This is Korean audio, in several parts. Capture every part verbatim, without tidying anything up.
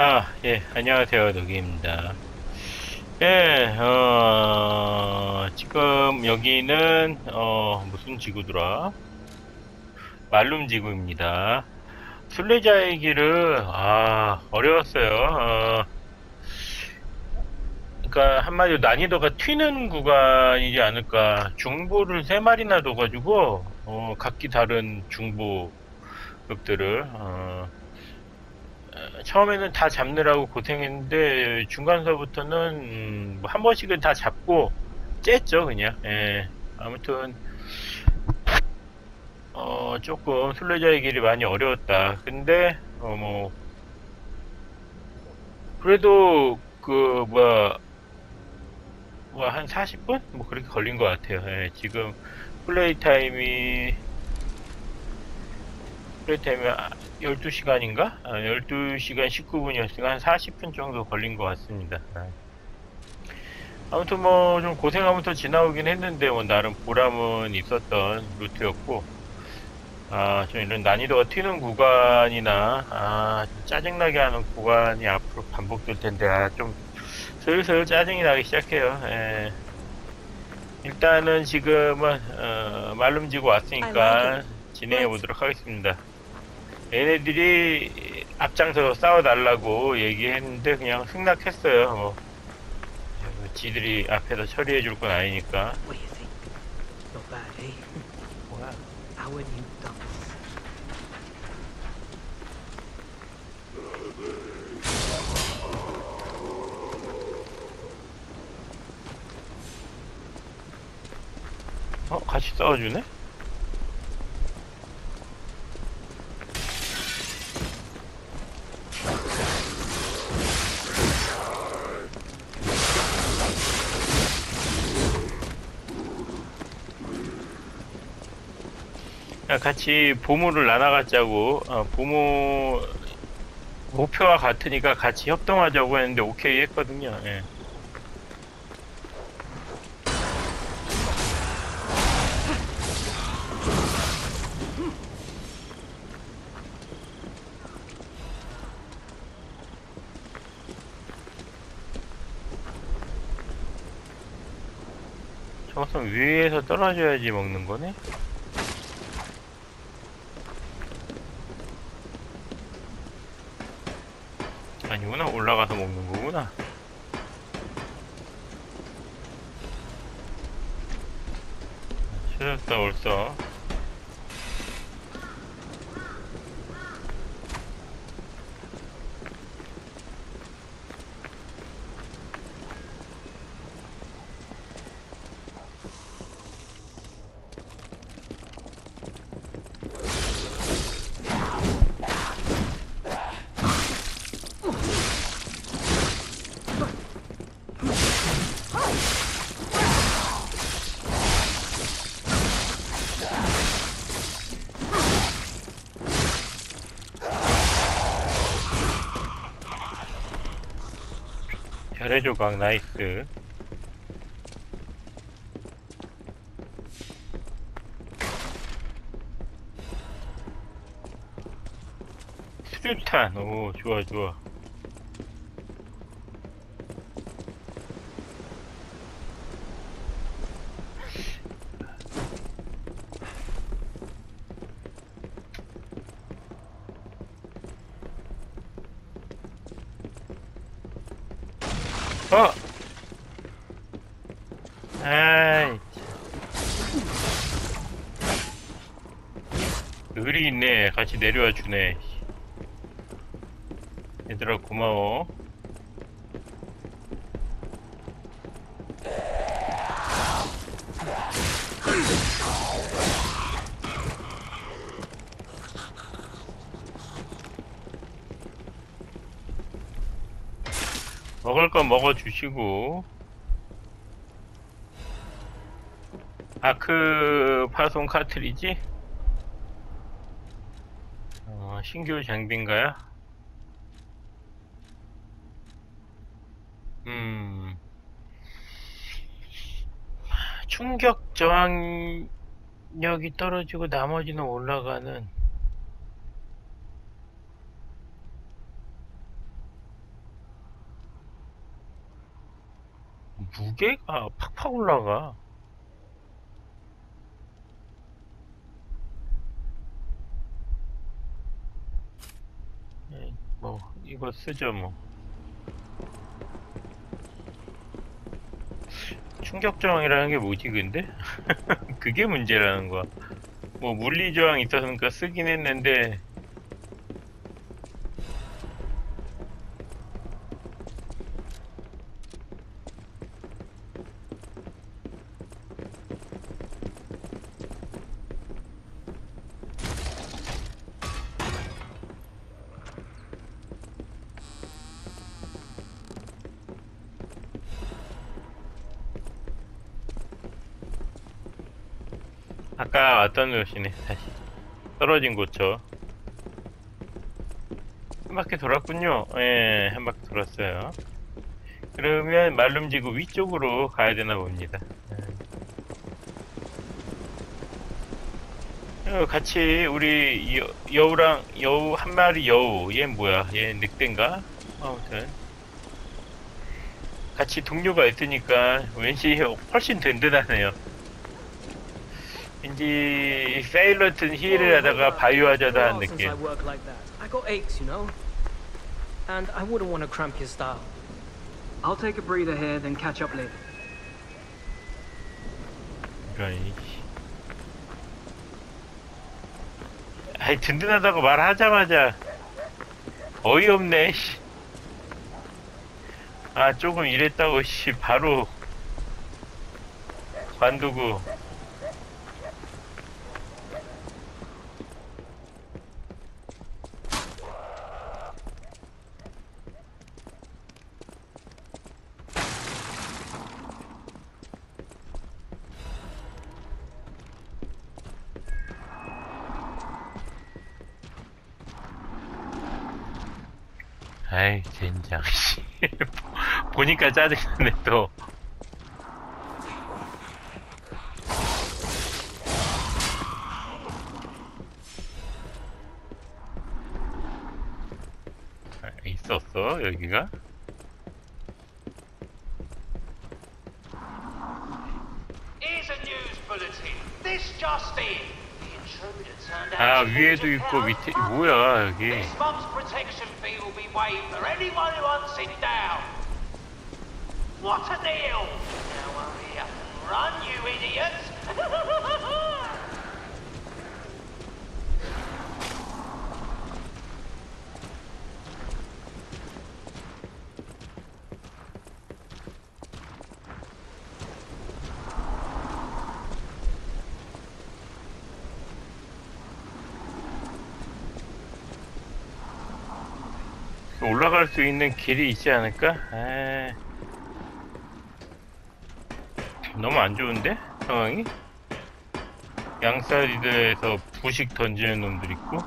아, 예, 안녕하세요, 노기입니다. 예, 어, 지금 여기는, 어, 무슨 지구더라? 말룸지구입니다. 순례자의 길을, 아, 어려웠어요. 어, 그러니까 한마디로 난이도가 튀는 구간이지 않을까. 중보를 세 마리나 둬가지고, 어, 각기 다른 중보급들을, 어, 처음에는 다 잡느라고 고생했는데 중간서부터는 음, 뭐 한 번씩은 다 잡고 쬐죠 그냥. 예. 아무튼 어 조금 순례자의 길이 많이 어려웠다. 근데 어 뭐 그래도 그 뭐야 뭐 한 사십 분? 뭐 그렇게 걸린 것 같아요. 예. 지금 플레이 타임이 플레이 타임이 열두 시간인가? 아, 열두 시간 십구 분이었으니까 한 사십 분 정도 걸린 것 같습니다. 아무튼 뭐 좀 고생하면서 지나오긴 했는데 뭐 나름 보람은 있었던 루트였고, 아, 좀 이런 난이도가 튀는 구간이나 아, 짜증나게 하는 구간이 앞으로 반복될 텐데 아, 좀 슬슬 짜증이 나기 시작해요. 예. 일단은 지금은 어, 말룸지구 왔으니까 진행해 보도록 하겠습니다. 얘네들이 앞장서서 싸워달라고 얘기했는데 그냥 승낙했어요. 뭐 지들이 앞에서 처리해줄 건 아니니까. 뭐야? 어? 같이 싸워주네? 같이 보물을 나눠 갖자고, 어, 보물 목표와 같으니까 같이 협동하자고 했는데 오케이 했거든요. 예. 저것은 위에서 떨어져야지 먹는 거네. 아니구나, 올라가서 먹는 거구나. 찾았다, 벌써. 별의 조각 나이스. 수류탄, 오 좋아 좋아. 어! 아이. 의리 있네. 같이 내려와 주네. 얘들아, 고마워. 먹을 건 먹어주시고. 아크 파손 카트리지? 어, 신규 장비인가요? 음. 충격 저항력이 떨어지고 나머지는 올라가는. 무게가 팍팍 올라가. 뭐 이거 쓰죠 뭐. 충격 저항이라는 게 뭐지 근데? 그게 문제라는 거야. 뭐 물리 저항이 있었으니까 쓰긴 했는데 아까 왔던 곳이네. 다시 떨어진 곳죠. 한 바퀴 돌았군요. 예, 한 바퀴 돌았어요. 그러면 말룸지구 위쪽으로 가야 되나 봅니다. 예. 같이 우리 여, 여우랑 여우 한 마리 여우, 얘 뭐야? 얘 늑대인가? 아무튼 같이 동료가 있으니까 왠지 훨씬 든든하네요. 왠지 세일러튼 힐을 하다가 바이오하자다 한 느낌. I got aches, you know. And I wouldn't want to cramp your style. I'll take a breather here, then catch up later. 아이, 아이 든든하다고 말하자마자 어이없네. 아 조금 이랬다고 씨 바로 관두고. 아이 젠장 씨. 보니까 짜증나네 또. 아, 있었어 여기가? 아 위에도 있고 밑에 뭐야 여기. 올라갈 수 있는 길이 있지 않을까? 에이. 너무 안 좋은데? 상황이? 양사리드에서 부식 던지는 놈들 있고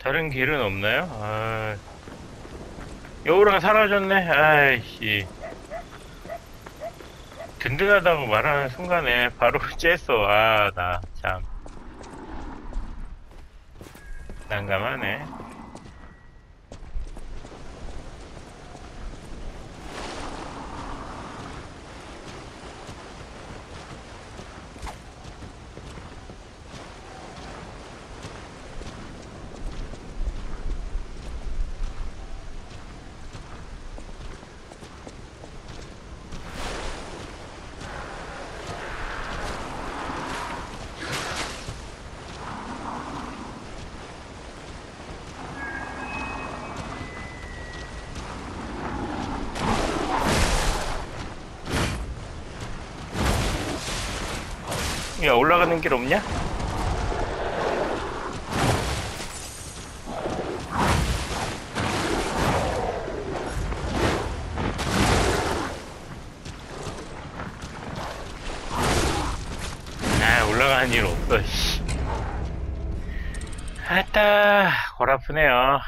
다른 길은 없나요? 아... 여우랑 사라졌네? 아이씨 든든하다고 말하는 순간에 바로 쬐어. 아, 나 참 난감하네. 야, 올라가는 길 없냐? 아, 올라가는 일 없어, 씨. 아따, 골 아프네요.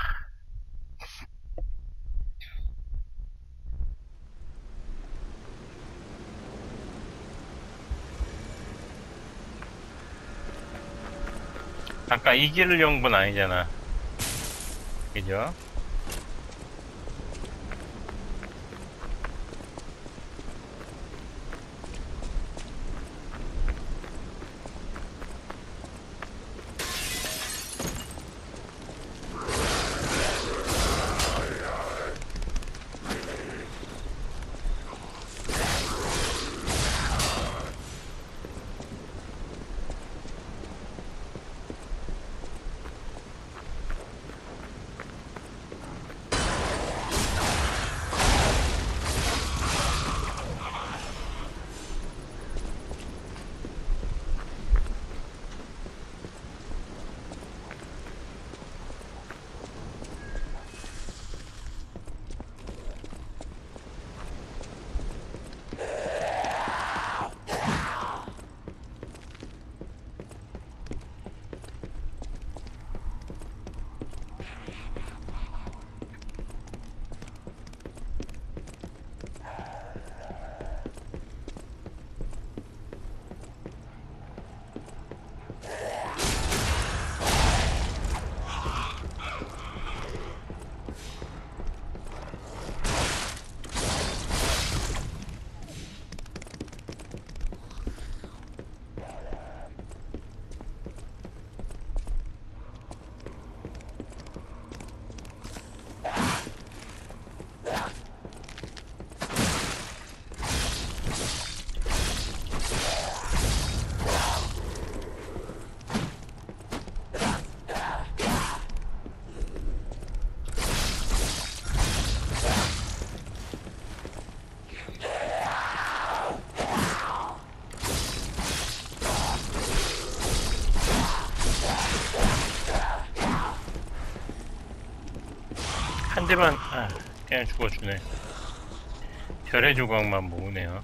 아까 이기려는 건 아니잖아. 그죠? 한 대만, 아, 그냥 죽어주네. 별의 조각만 모으네요.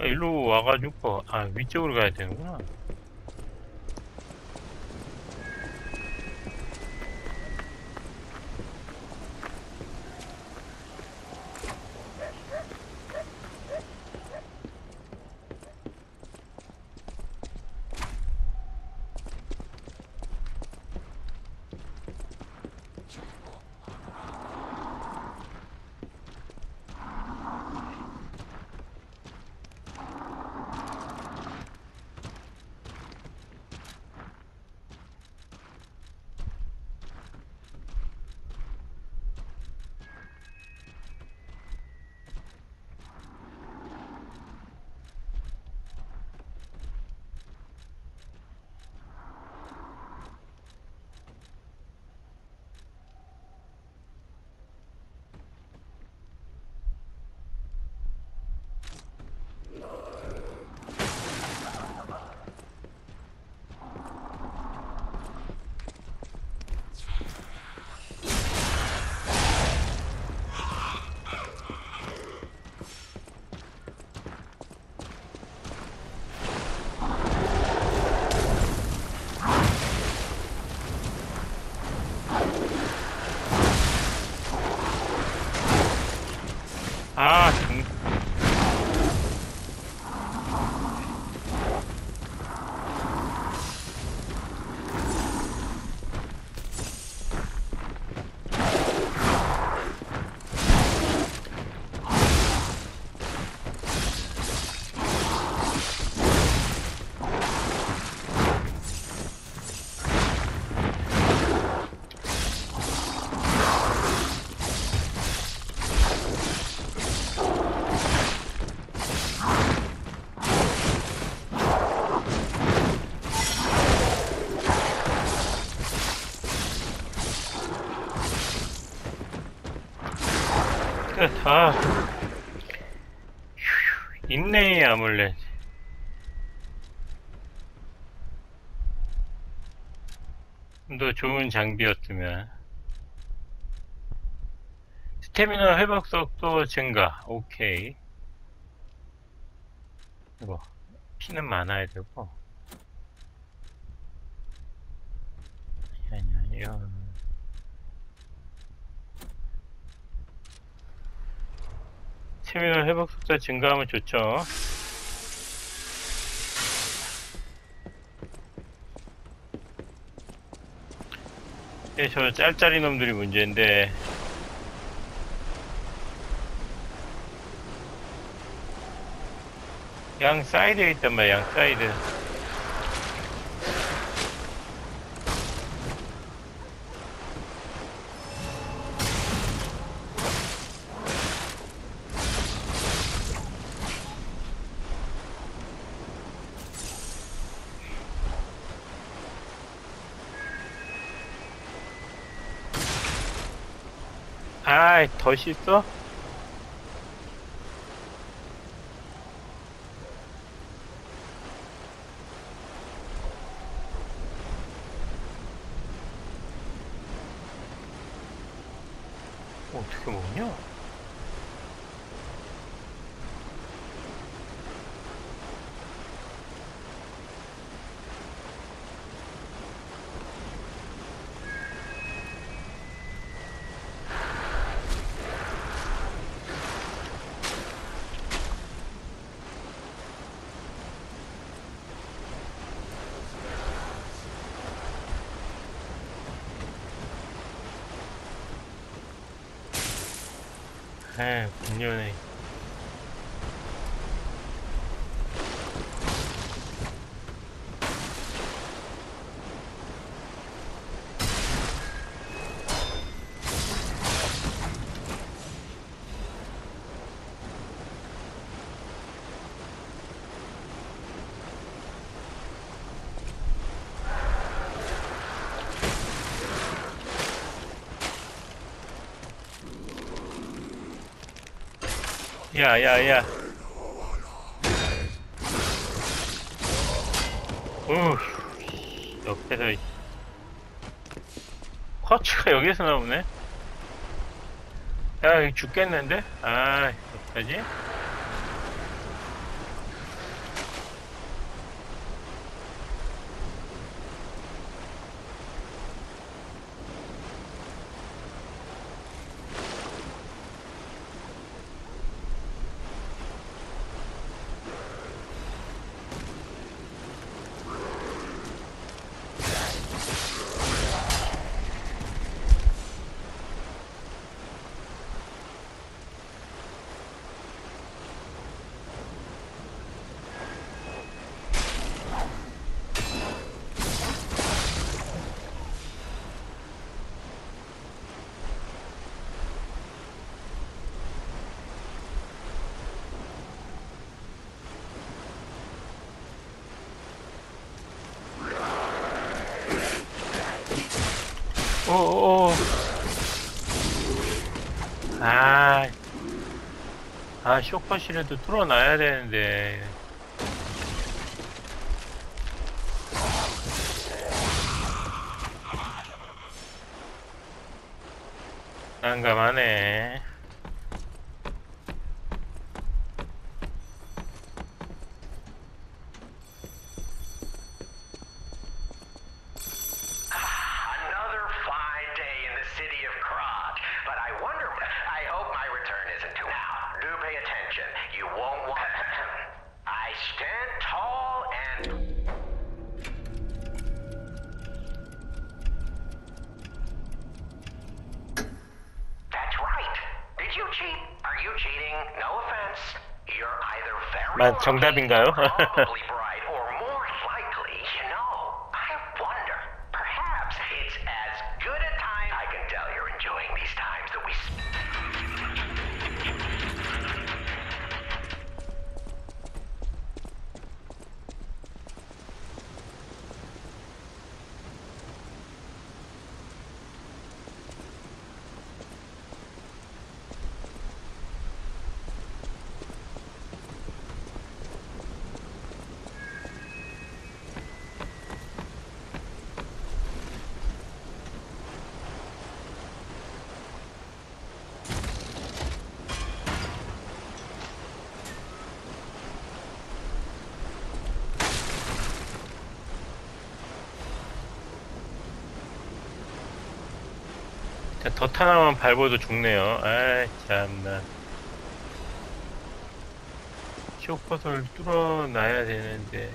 아, 일로 와가지고, 아, 위쪽으로 가야 되는구나. 아, 휴, 있네, 아몰렛. 좀 더 좋은 장비였으면. 스태미나 회복 속도 증가. 오케이. 이거, 피는 많아야 되고. 아니, 아니요. 체미널 회복 속도 증가하면 좋죠. 예, 저 짤짤이 놈들이 문제인데. 양 사이드에 있단 말이야, 양 사이드. 아이, 덫이 있어? 어떻게 먹냐? 에, 분명해. 야, 야, 야. 우, 옆에서 커츠가 여기서 나오네. 야, 이거 죽겠는데? 아, 어떡하지? 오오오. 아, 아, 쇼커실에도 뚫어놔야 되는데. 난감하네. 맞, 정답인가요? 덫 하나만 밟아도 죽네요. 아이, 참나. 키오파서를 뚫어놔야 되는데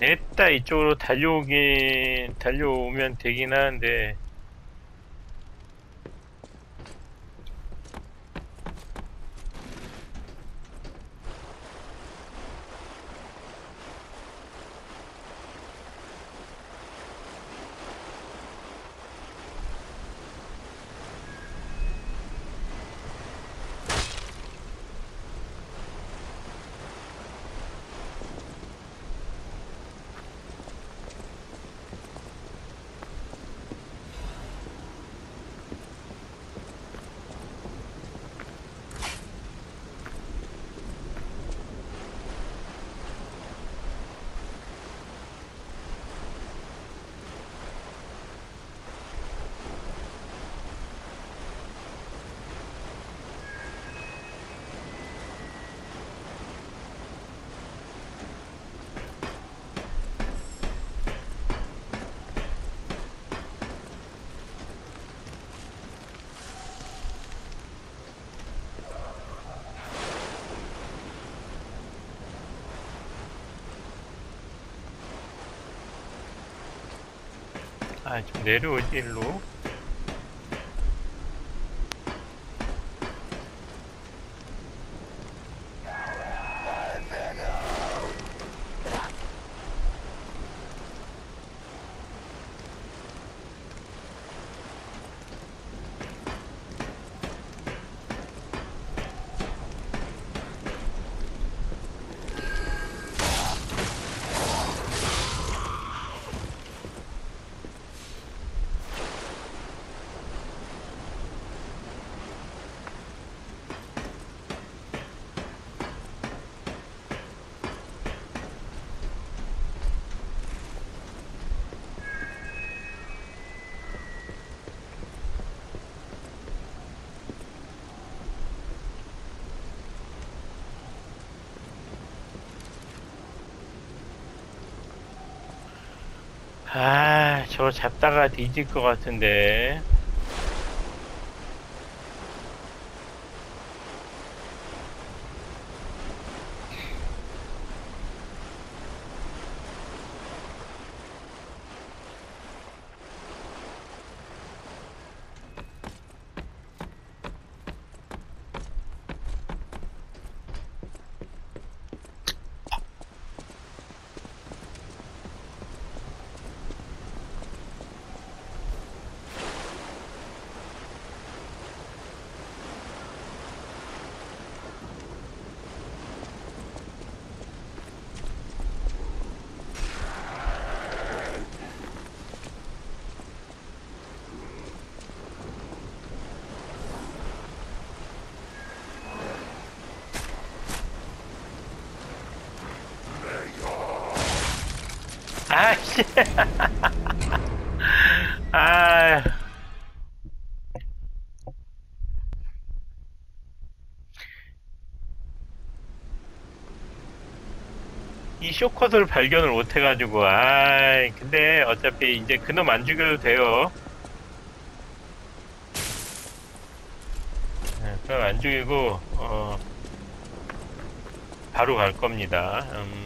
일단 이쪽으로 달려오긴 달려오면 되긴 하는데 아, 좀 내려오지, 일로. 아, 저거 잡다가 뒤질 것 같은데. 아씨, 아, 이 쇼컷을 발견을 못해가지고, 아, 근데 어차피 이제 그놈 안 죽여도 돼요. 네, 그럼 안 죽이고, 어, 바로 갈 겁니다. 음.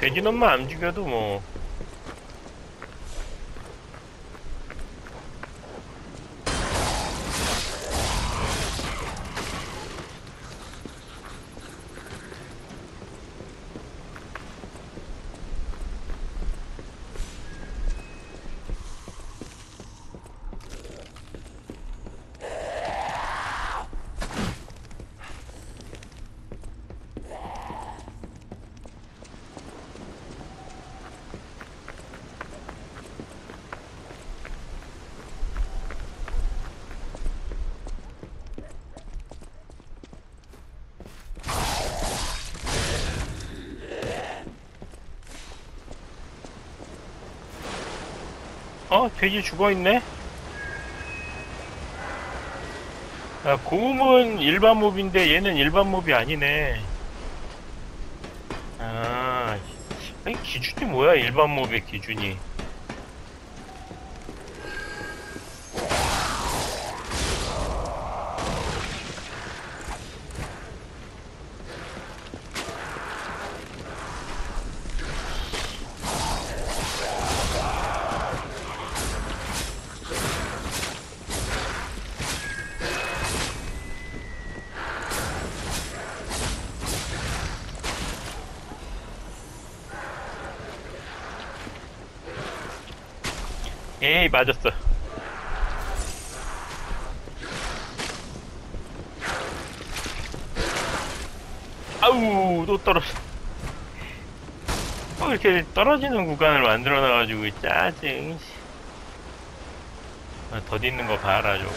돼지놈만 안 죽여도 뭐 어? 돼지 죽어있네? 야, 고음은 일반 몹인데 얘는 일반 몹이 아니네. 아, 아니 기준이 뭐야, 일반 몹의 기준이. 에이, 맞았어. 아우, 또 떨어졌어. 또 이렇게 떨어지는 구간을 만들어놔가지고 짜증. 아, 더디는 거 봐라, 저거.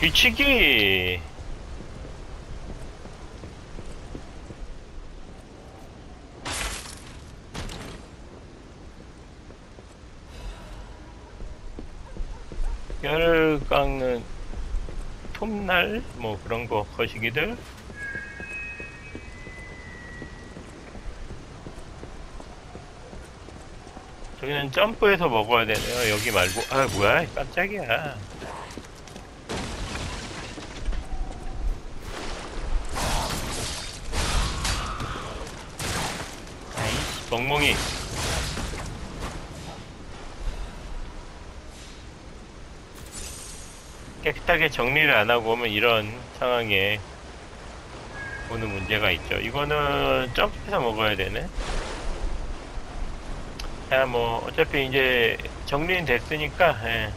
뒤치기! 열 깎는 톱날? 뭐 그런거 거시기들? 저기는 점프해서 먹어야 되네요. 여기 말고. 아, 뭐야, 깜짝이야. 멍멍이. 깨끗하게 정리를 안하고 오면 이런 상황에 오는 문제가 있죠. 이거는 점프해서 먹어야 되네. 야, 뭐 어차피 이제 정리는 됐으니까. 예.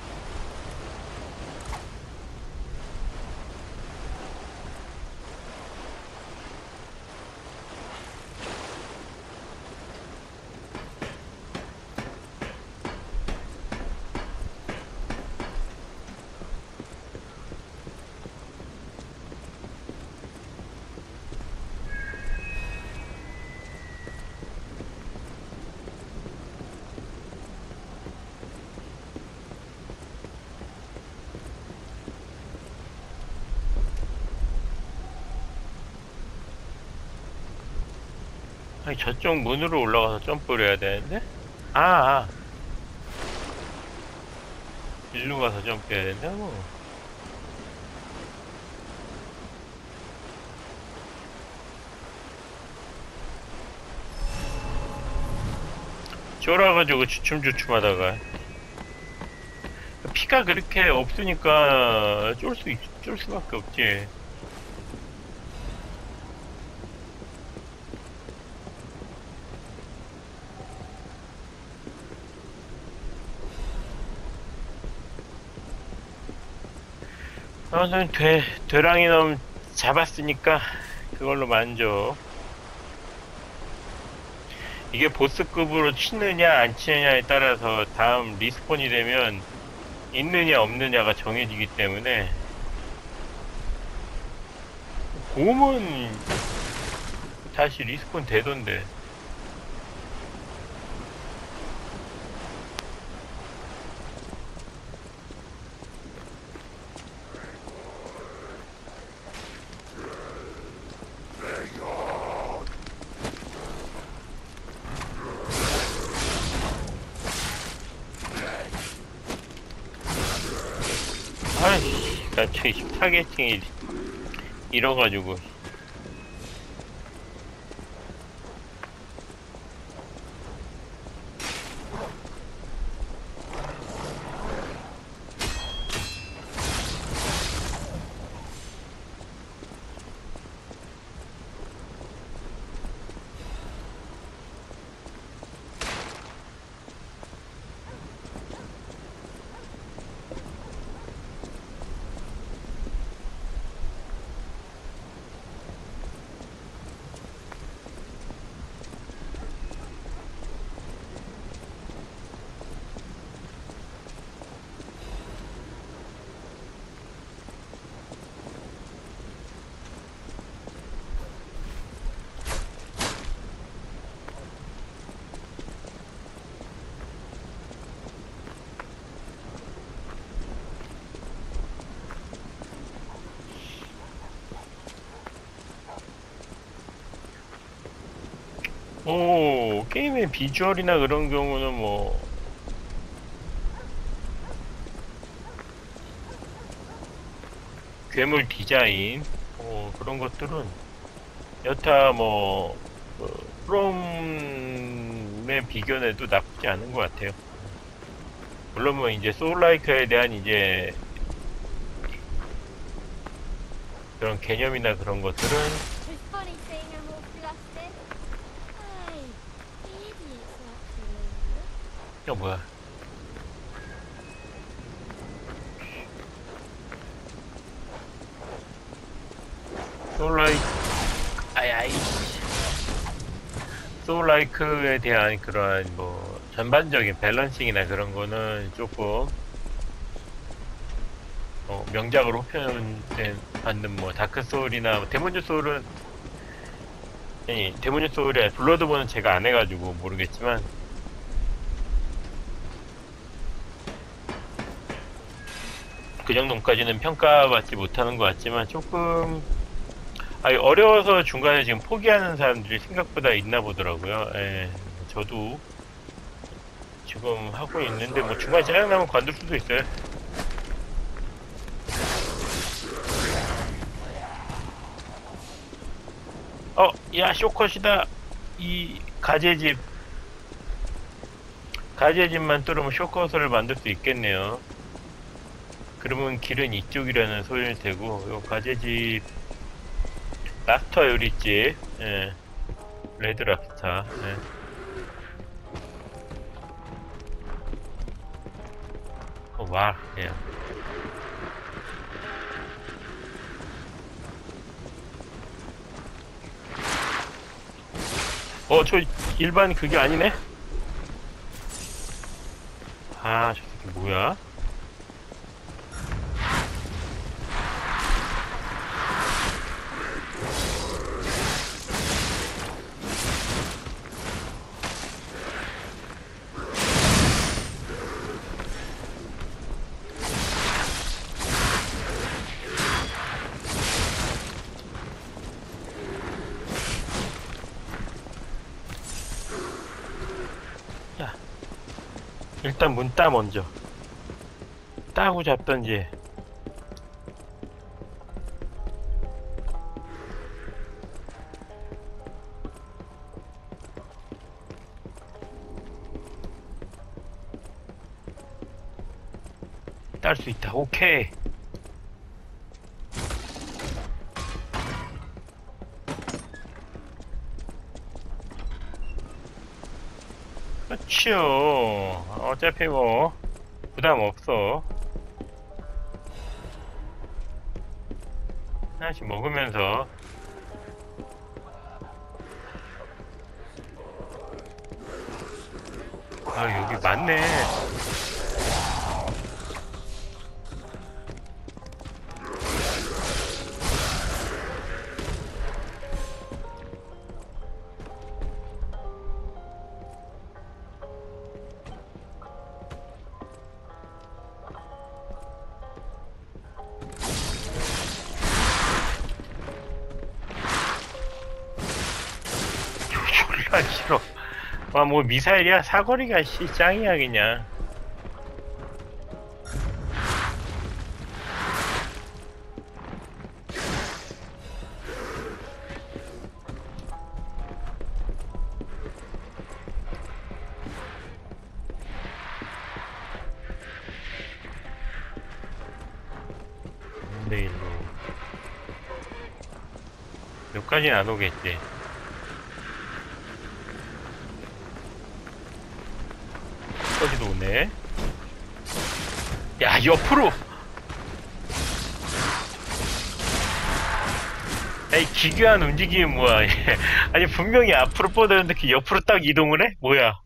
아니, 저쪽 문으로 올라가서 점프를 해야 되는데? 아, 아. 일로 가서 점프해야 된다고? 쫄아가지고 주춤주춤 하다가. 피가 그렇게 없으니까 쫄 수, 쫄 수밖에 없지. 아, 저는 되, 되랑이 놈 잡았으니까 그걸로 만족. 이게 보스급으로 치느냐 안 치느냐에 따라서 다음 리스폰이 되면 있느냐 없느냐가 정해지기 때문에. 곰은 다시 리스폰 되던데. 타겟팅이 잃어가지고. 오, 게임의 비주얼이나 그런 경우는 뭐 괴물 디자인 뭐 그런 것들은 여타 뭐 그 프롬에 비견해도 나쁘지 않은 것 같아요. 물론 뭐 이제 소울라이크에 대한 이제 그런 개념이나 그런 것들은 야 뭐야? 소울라이크 아야이 소울라이크에 대한 그런 뭐 전반적인 밸런싱이나 그런 거는 조금 어, 명작으로 호평된 받는 뭐 다크 소울이나 데몬즈 소울은 아니 데몬즈 소울에 블러드본은 제가 안 해가지고 모르겠지만. 그 정도까지는 평가받지 못하는 것 같지만 조금 아니 어려워서 중간에 지금 포기하는 사람들이 생각보다 있나 보더라고요. 예, 저도 지금 하고 있는데 뭐 중간에 짜증나면 관둘 수도 있어요. 어, 야 쇼컷이다. 이 가재집 가재집만 뚫으면 쇼컷을 만들 수 있겠네요. 그러면 길은 이쪽이라는 소리를 대고, 요 가재집, 랍스터 요리집, 예. 레드 랍스터, 예. 어, 와, 예. 어, 저 일반 그게 아니네? 아, 저 새끼 뭐야? 일단 문 따 먼저 따고 잡던지 딸 수 있다. 오케이. 그렇죠. 어차피 뭐 부담 없어. 하나씩 먹으면서 아 여기 많네. 와, 뭐 미사일이야? 사거리가 씨 짱이야 그냥. 근데 일로 여기까지는 안 오겠지. 여기도 오네. 야, 옆으로. 에이, 기괴한 움직임이 뭐야? 아니 분명히 앞으로 뻗었는데 그 옆으로 딱 이동을 해? 뭐야?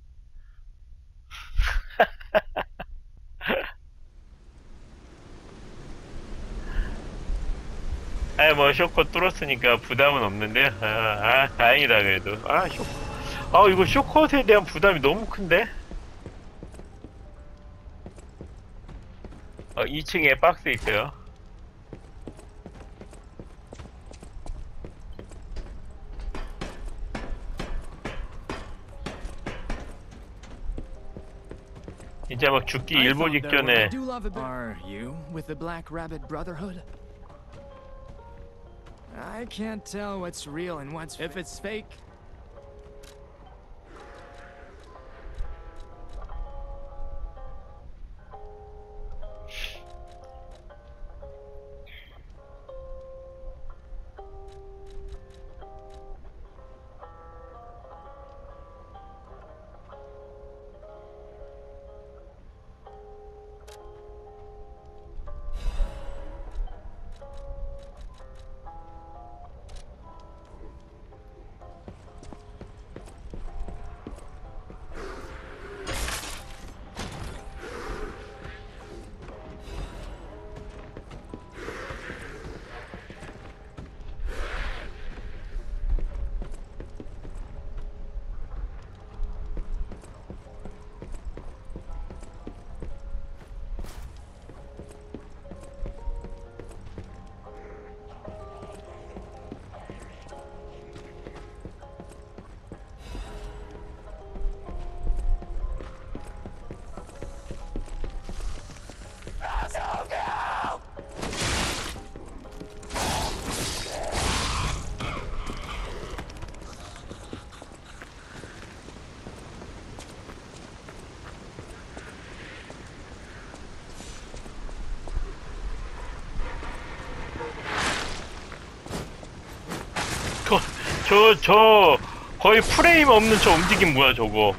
아이 뭐 쇼컷 뚫었으니까 부담은 없는데. 아, 아 다행이다 그래도. 아 쇼. 아 이거 쇼컷에 대한 부담이 너무 큰데. 어, 이 층에 박스 있어요. 이제 막 죽기 일보 직전에. Are you with the Black Rabbit Brotherhood? I can't tell what's real and what's if it's fake. 저, 저, 거의 프레임 없는 저 움직임 뭐야, 저거.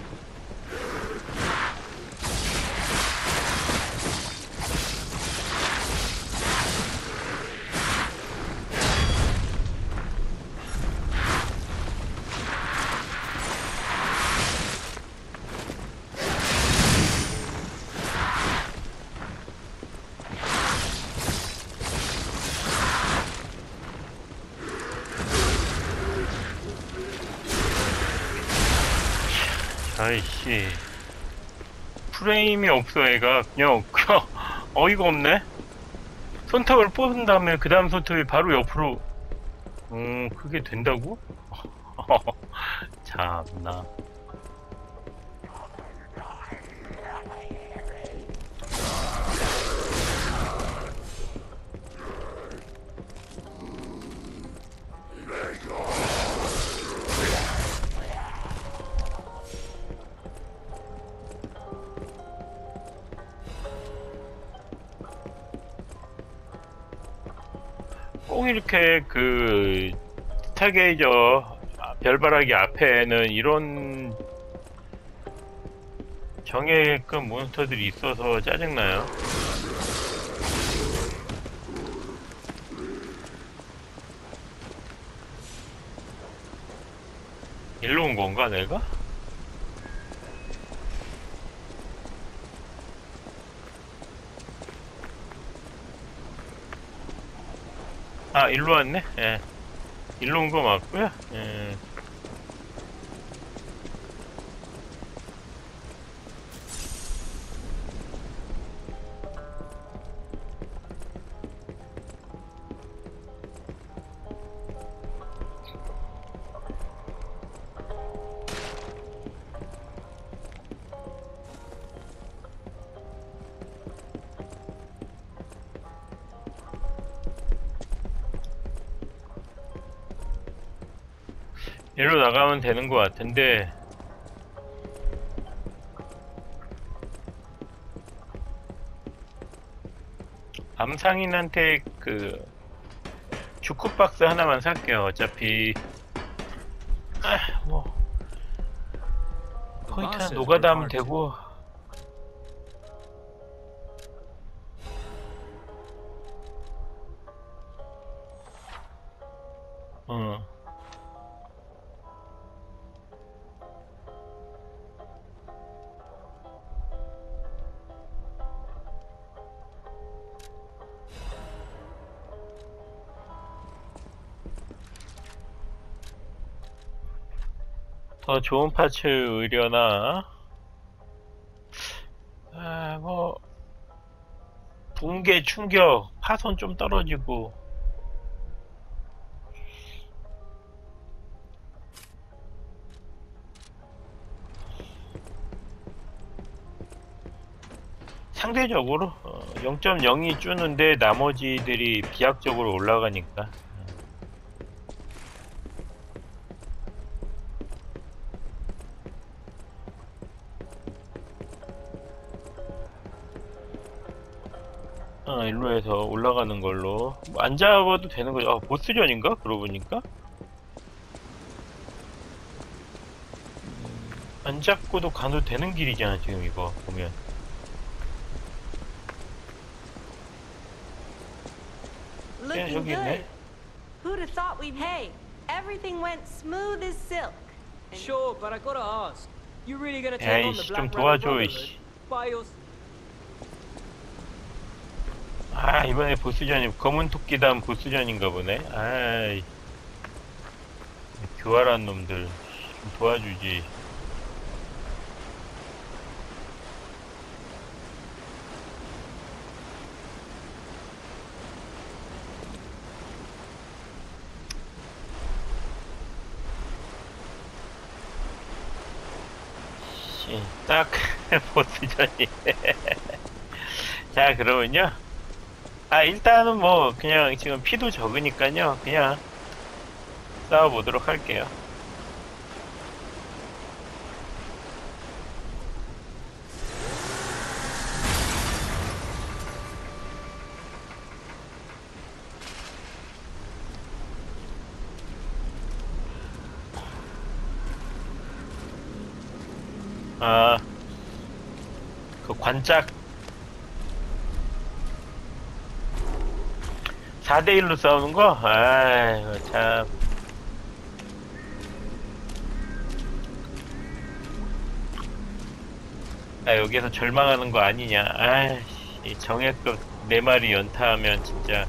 아이씨, 프레임이 없어. 애가 그냥, 그냥 어이가 없네. 손톱을 뽑은 다음에 그 다음 손톱이 바로 옆으로. 음, 그게 된다고? 참나. 꼭 이렇게 그 스타게이저 별바라기 앞에는 이런 정예급 몬스터들이 있어서 짜증나요. 일로 온 건가 내가? 아, 일로 왔네? 예. 일로 온 거 맞고요? 예. 일로 나가면 되는 것 같은데. 암상인한테 그 주크박스 하나만 살게요. 어차피 아, 뭐 포인트 하나 노가다 하면 되고. 어. 더 좋은 파츠 의려나. 아, 뭐 붕괴, 충격, 파손 좀 떨어지고. 상대적으로 영 점 영이 주는데 나머지들이 비약적으로 올라가니까 어, 일로 해서 올라가는 걸로 뭐 안 잡아도 되는 거죠. 아, 보스전인가? 그러고 보니까 안 잡고도 가도 되는 길이잖아 지금 이거 보면. 그냥 여기 있네. Who'd have thought we'd hey? Everything went smooth as silk. Sure, but I gotta ask. You really gonna take on the black rabbit? 아, 이번에 보스전이 검은 토끼 다음 보스전인가 보네. 아이, 교활한 놈들 좀 도와주지. 씨, 딱 보스전이네. 자, 그러면요. 아, 일단은 뭐 그냥 지금 피도 적으니까요 그냥 싸워보도록 할게요. 아, 그 관짝 사 대 일로 싸우는 거? 아이고, 참. 아, 여기에서 절망하는 거 아니냐. 아이씨, 정예급 네 마리 연타하면 진짜.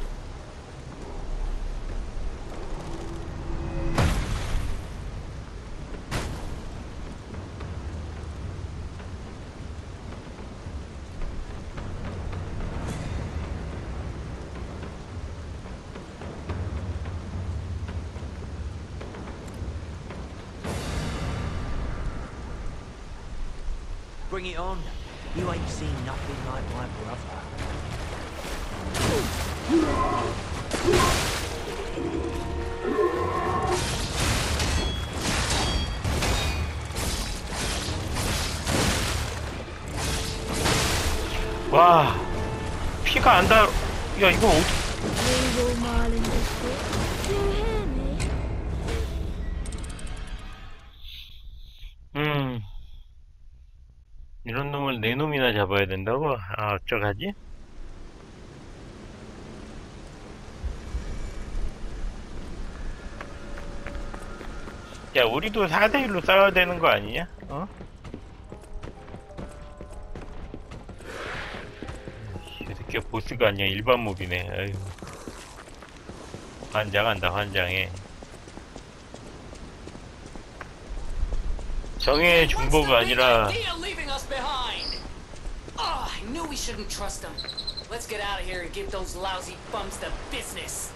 Bring it on. You ain't seen nothing like my brother. 와, 피가 안 닿아. 야, 이거 어떻게? 이런 놈을 네 놈이나 잡아야 된다고? 아, 어쩌가지? 야, 우리도 사 대 일로 싸워야 되는 거 아니냐? 어? 이 새끼가 보스가 아니야. 일반 몹이네. 아이고. 환장한다, 환장해. 정의의 중보가 아니라 Oh, I knew we shouldn't trust them. Let's get out of here and give those lousy bums the business.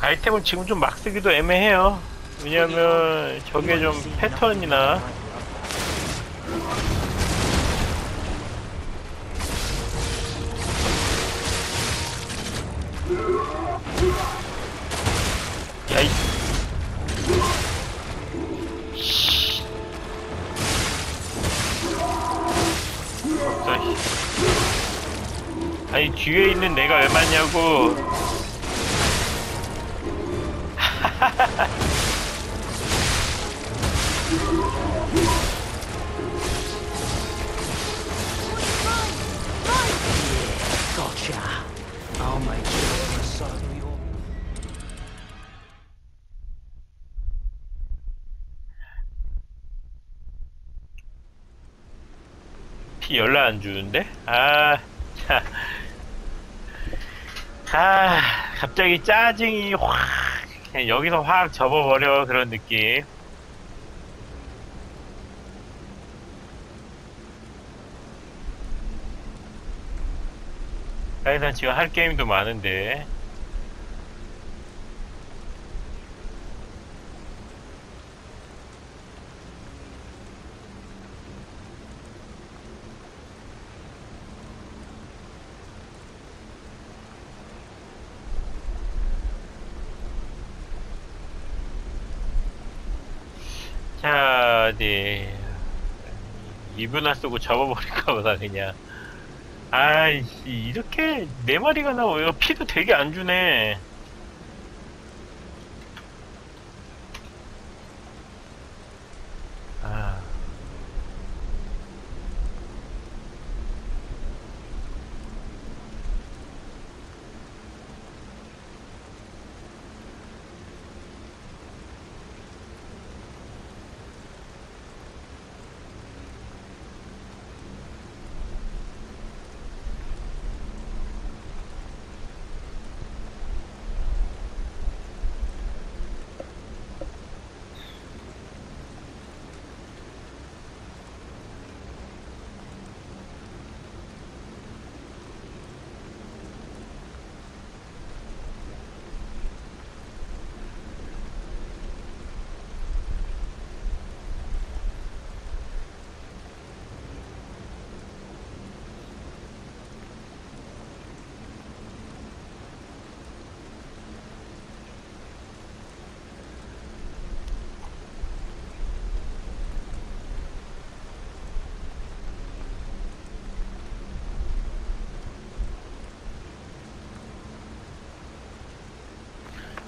아이템을 지금 좀 막 쓰기도 애매해요. 왜냐면 저게 좀 패턴이나 야이 아니 뒤에 있는 내가 왜 맞냐고. 피 연락 안 주는데? 아, 자. 아, 갑자기 짜증이 확. 그냥 여기서 확 접어버려 그런 느낌. 사실상 지금 할 게임도 많은데. 자, 어디 이분나 쓰고 잡아버릴까보다 그냥. 아이씨, 이렇게 네 마리가 나와요. 피도 되게 안 주네. 아.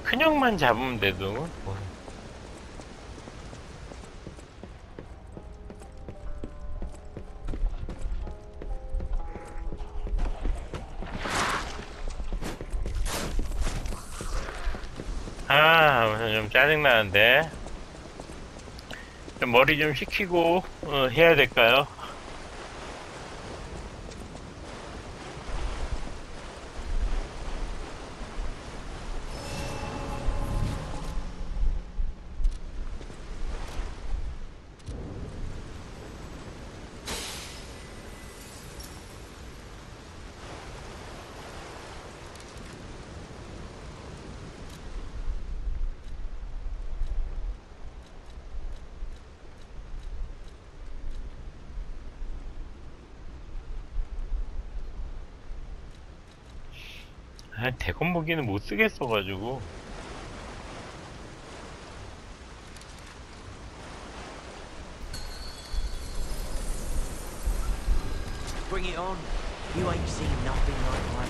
큰형만 잡으면 돼도. 아, 좀 짜증나는데. 좀 머리 좀 식히고 어, 해야 될까요? 아, 대건보기는 못 쓰겠어가지고. Bring it on. You ain't seen nothing like my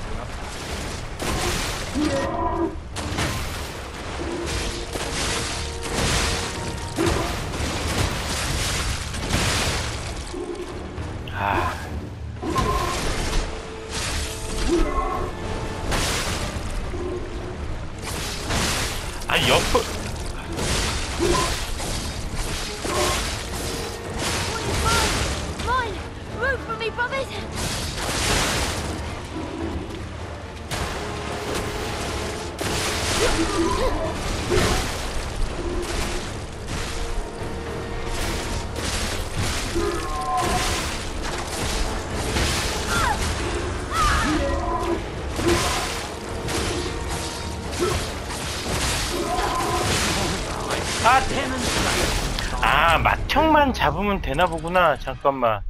corruption. 아. 옆으로 아, 맏형만 잡으면 되나 보구나. 잠깐만.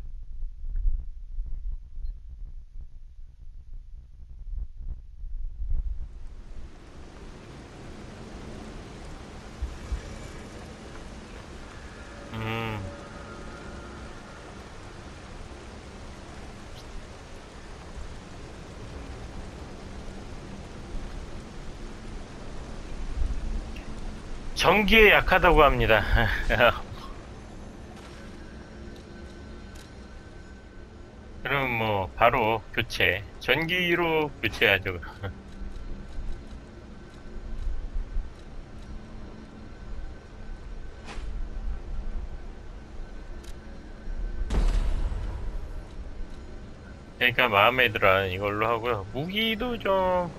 음. 전기에 약하다고 합니다. 그럼 뭐 바로 교체. 전기로 교체하죠. 그러니까 마음에 들어 이걸로 하고요. 무기도 좀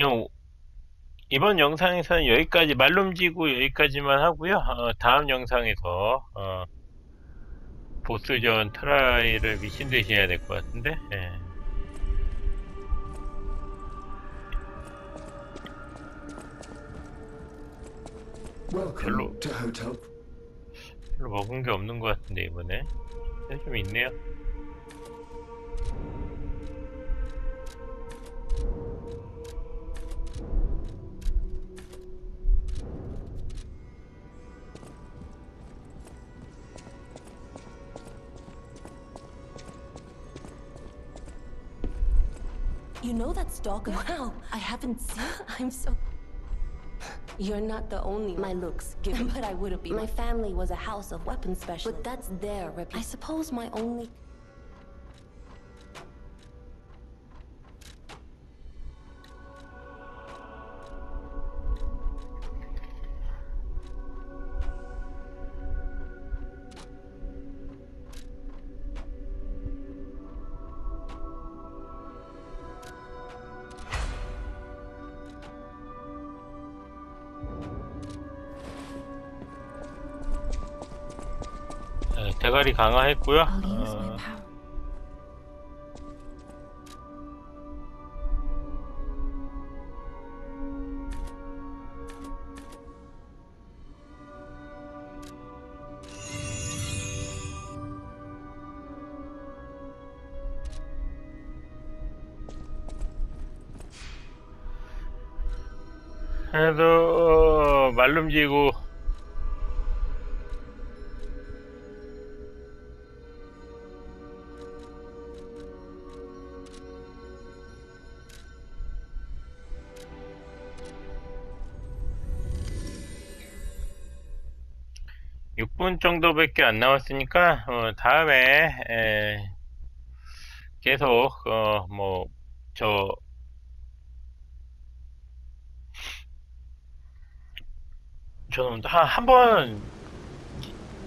요, 이번 영상에서는 여기까지, 말룸지구 여기까지만 하고요. 어, 다음 영상에서 어, 보스전 트라이를 미친듯이 해야 될 것 같은데. 예. 별로, 별로 먹은 게 없는 것 같은데 이번에 좀 있네요. You know that stalker? Wow, I haven't seen. I'm so. You're not the only one. My looks give me, but I wouldn't be. My family was a house of weapons specialists, but that's their reputation. I suppose my only. 대가리 강화했고요. 어... 그래도 말룸지구 육 분 정도밖에 안 남았으니까 어, 다음에 에, 계속 어, 뭐 저 저는 한번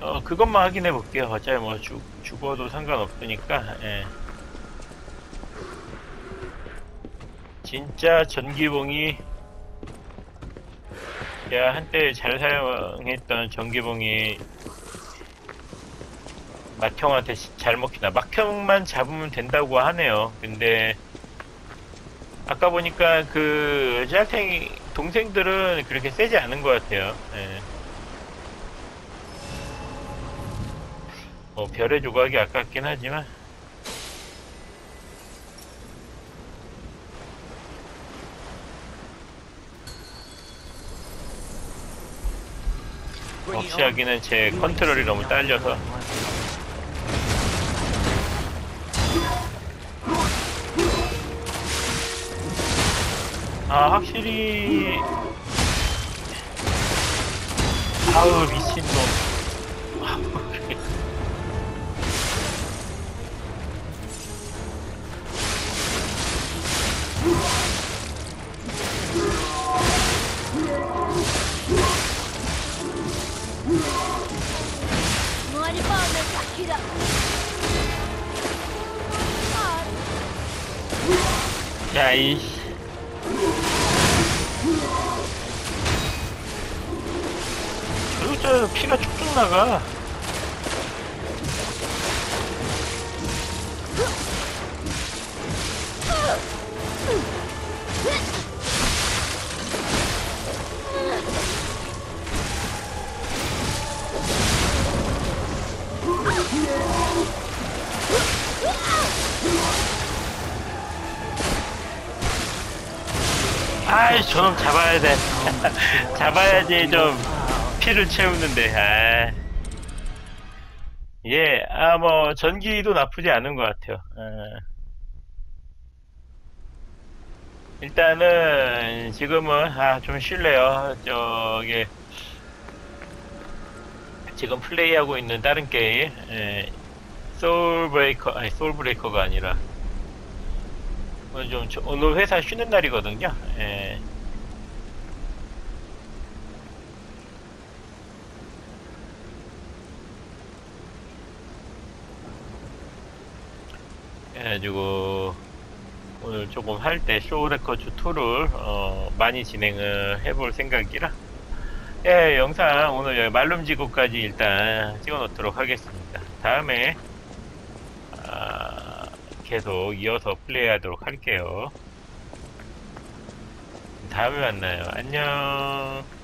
어, 그것만 확인해 볼게요. 어차피 뭐 죽, 죽어도 상관없으니까. 에. 진짜 전기봉이, 제가 한때 잘 사용했던 전기봉이 막형한테 잘 먹히나. 막형만 잡으면 된다고 하네요. 근데 아까 보니까 그 여자탱이 동생들은 그렇게 세지 않은 것 같아요. 예. 뭐 별의 조각이 아깝긴 하지만 억시하기는 제 컨트롤이 너무 딸려서. 아, 확실히. 아우, 미친놈. 야, 이씨. 저기서 피가 쭉쭉 나가. 아이, 저놈 잡아야 돼. 잡아야지 좀 피를 채우는데. 아. 예, 아, 뭐 전기도 나쁘지 않은 것 같아요. 아. 일단은 지금은 아, 좀 쉴래요. 저기 지금 플레이하고 있는 다른 게임, 예, 소울브레이커, 아니 소울브레이커가 아니라 오늘 좀 저, 오늘 회사 쉬는 날이거든요. 예. 그래가지고 오늘 조금 할 때 쇼레커즈 이를 어, 많이 진행을 해볼 생각이라 예 영상 오늘 말룸지구까지 일단 찍어 놓도록 하겠습니다. 다음에 아, 계속 이어서 플레이 하도록 할게요. 다음에 만나요. 안녕.